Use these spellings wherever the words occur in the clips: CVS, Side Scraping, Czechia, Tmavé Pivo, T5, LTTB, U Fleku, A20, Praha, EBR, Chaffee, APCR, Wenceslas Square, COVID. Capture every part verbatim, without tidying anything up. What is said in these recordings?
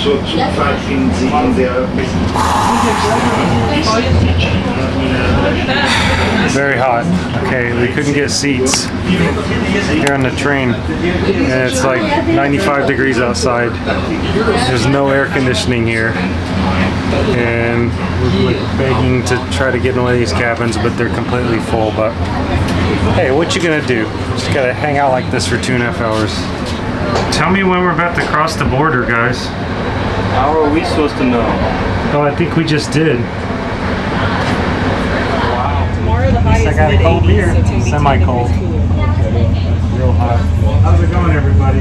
co, zurzeit in Sie in der very hot. Okay, we couldn't get seats here on the train, and it's like ninety-five degrees outside. There's no air conditioning here, and we're begging to try to get in one of these cabins, but they're completely full. But hey, what you gonna do? Just gotta hang out like this for two and a half hours. Tell me when we're about to cross the border, guys. How are we supposed to know? Oh, I think we just did. Wow. Tomorrow the high is mid eighties, beer. So semi-cold. Real hot. How's it going, everybody?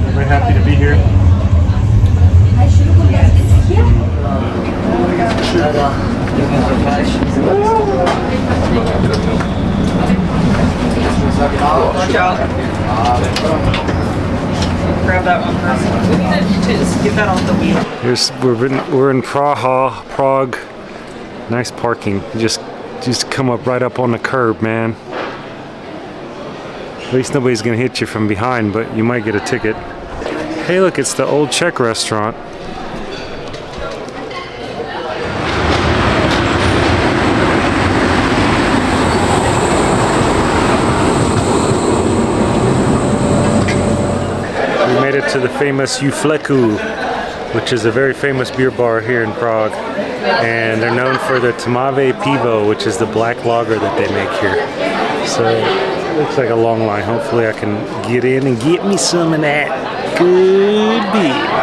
Everybody happy to be here? Watch out. Grab that one first. We need to just get that off the wheel. Here's, we're in, we're in Praha, Prague. Nice parking. You just, just come up right up on the curb, man. At least nobody's gonna hit you from behind, but you might get a ticket. Hey, look, it's the old Czech restaurant. To the famous U Fleku, which is a very famous beer bar here in Prague, and they're known for the Tmavé Pivo, which is the black lager that they make here. So it looks like a long line. Hopefully I can get in and get me some of that good beer.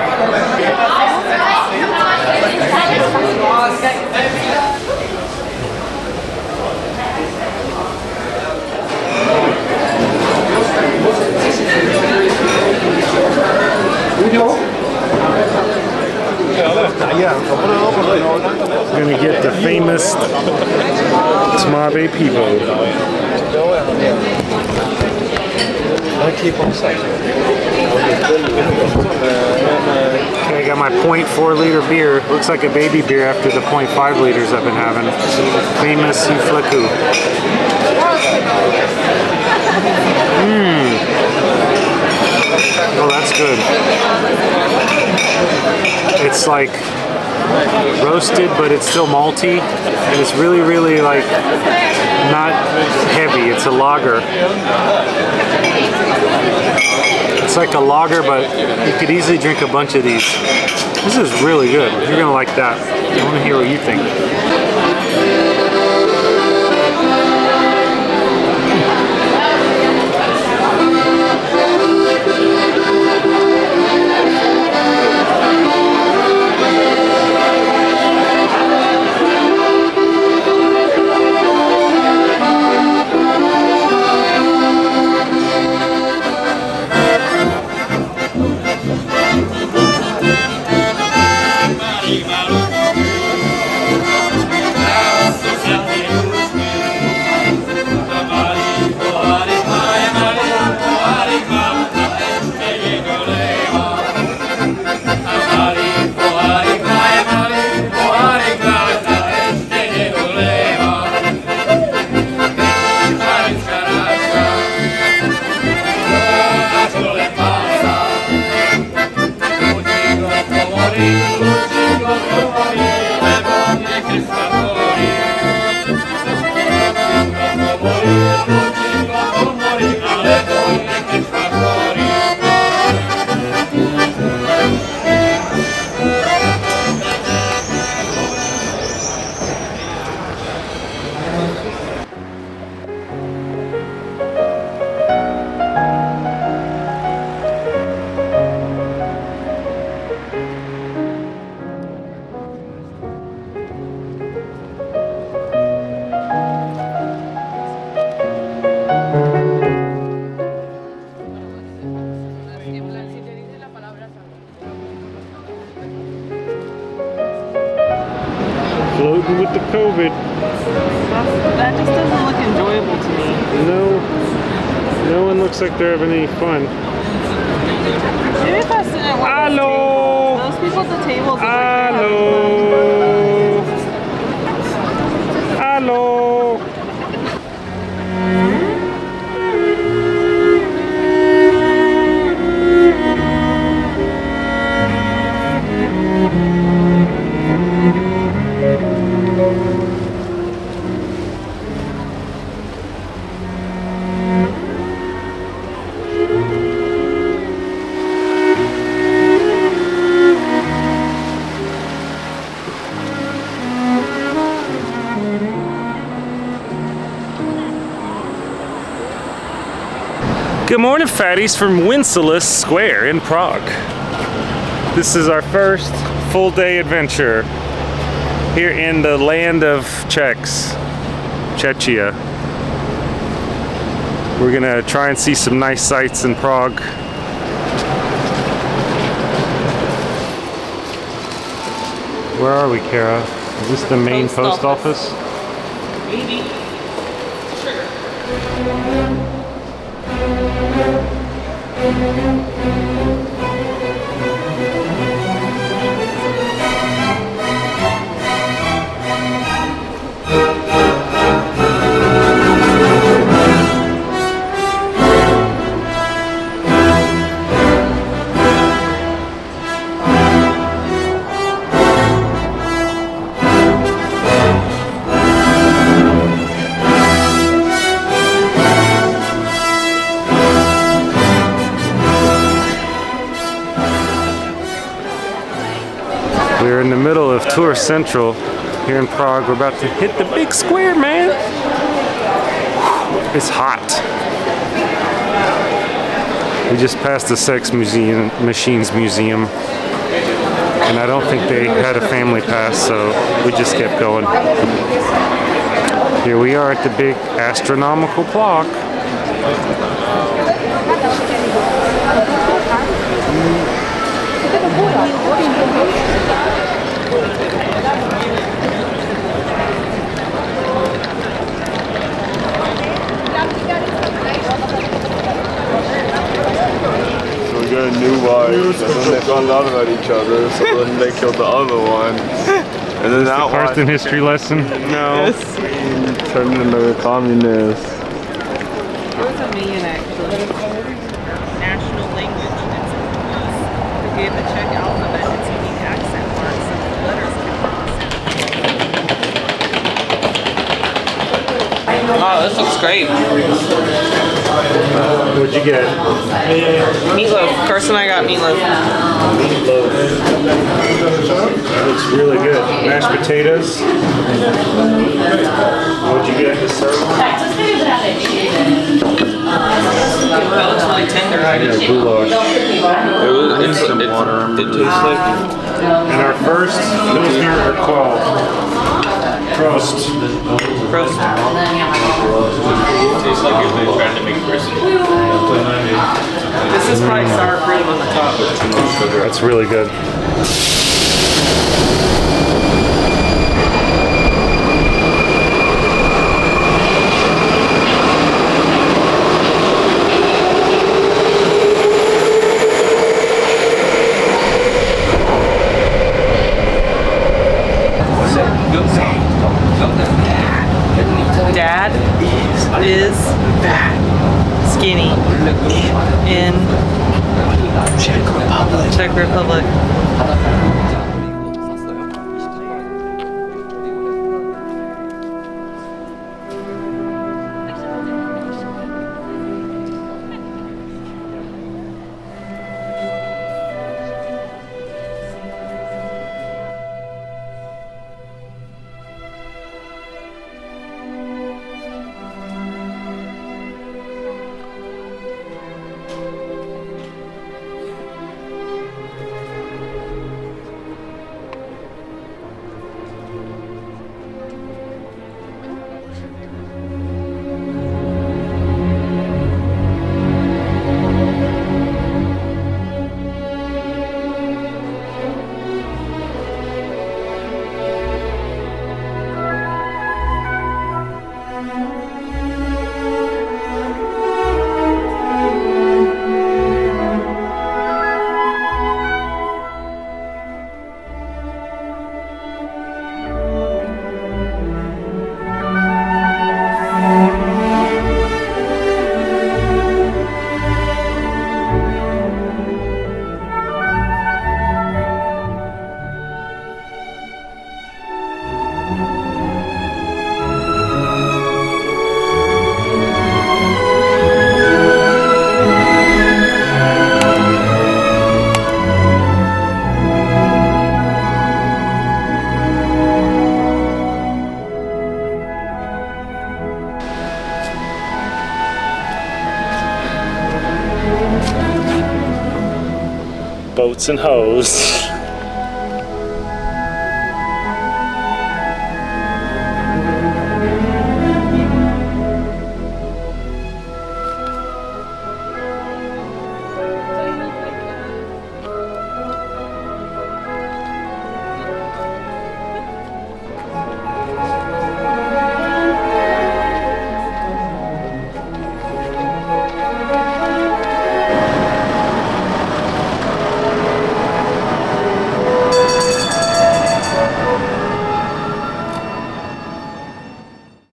I'm gonna get the famous Tmavé Pivo. Okay, I got my point four liter beer. Looks like a baby beer after the point five liters I've been having. Famous U Fleku. Mmm. Oh, that's good. It's like roasted, but it's still malty, and it's really, really like not heavy. It's a lager. It's like a lager, but you could easily drink a bunch of these. This is really good. You're gonna like that. I want to hear what you think. Floating with the COVID. That's, that just doesn't look enjoyable to me. No, no one looks like they're having any fun. Maybe if I sit at one Hello. Of those people at the tables. Hello. Hello. Hello. Thank you. Good morning, fatties, from Wenceslas Square in Prague. This is our first full day adventure here in the land of Czechs, Czechia. We're gonna try and see some nice sights in Prague. Where are we, Kara? Is this the main post, post office? office? Maybe. Sure. We're in the middle of Tour Central here in Prague. We're about to hit the big square, man. It's hot. We just passed the Sex Museum, Machines Museum, and I don't think they had a family pass, so we just kept going. Here we are at the big astronomical clock. So we got a new wife, and then they found out about each other, so then they killed the other one. And then that one. First in history lesson? No. Yes. We turned into a communist. It was a million, actually. National language. The Czech alphabet, its unique accent marks, and the letters can cross. Wow, this looks great. Uh, what'd you get? Meatloaf. Carson and I got meatloaf. Meatloaf. That looks really good. Mashed potatoes. What'd you get to serve? That looks really tender. I know, goulash. It was, it's, it's, it, it tastes like... And our first Pilsner or Qual? Prost. Prost. It tastes like if they tried to make prison. This is probably sour cream on the top. That's really good. Dad is that skinny in Czech Republic. Czech Republic. boats and hoes.